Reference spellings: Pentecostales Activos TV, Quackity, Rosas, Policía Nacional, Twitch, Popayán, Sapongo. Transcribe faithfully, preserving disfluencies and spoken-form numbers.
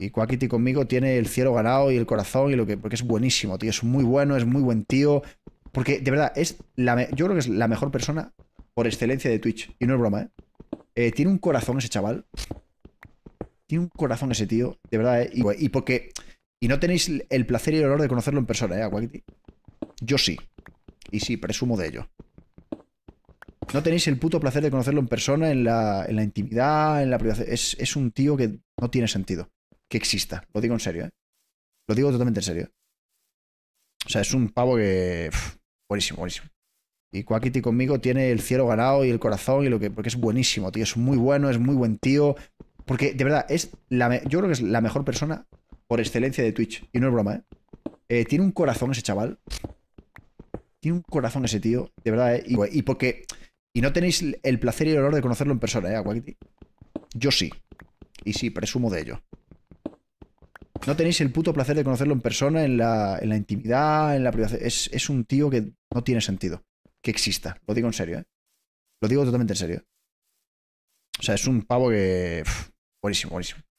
Y Quackity conmigo tiene el cielo ganado y el corazón y lo que... Porque es buenísimo, tío. Es muy bueno, es muy buen tío. Porque, de verdad, es la, yo creo que es la mejor persona por excelencia de Twitch. Y no es broma, ¿eh? eh tiene un corazón ese chaval. Tiene un corazón ese tío. De verdad, ¿eh? Y, y porque... Y no tenéis el placer y el honor de conocerlo en persona, ¿eh? A Quackity. Yo sí. Y sí, presumo de ello. No tenéis el puto placer de conocerlo en persona, en la, en la intimidad, en la privacidad. Es, es un tío que no tiene sentido que exista. Lo digo en serio, ¿eh? Lo digo totalmente en serio. O sea, es un pavo que... Uf, buenísimo, buenísimo. Y Quackity conmigo tiene el cielo ganado y el corazón y lo que... Porque es buenísimo, tío. Es muy bueno, es muy buen tío. Porque, de verdad, es la, yo creo que es la mejor persona por excelencia de Twitch. Y no es broma, ¿eh? eh tiene un corazón ese chaval. Tiene un corazón ese tío. De verdad, ¿eh? Y, y porque... Y no tenéis el placer y el honor de conocerlo en persona, ¿eh? A Quackity. Yo sí. Y sí, presumo de ello. No tenéis el puto placer de conocerlo en persona, en la, en la intimidad, en la privacidad. Es, es un tío que no tiene sentido que exista. Lo digo en serio, ¿eh? Lo digo totalmente en serio. O sea, es un pavo que... Uf, buenísimo, buenísimo.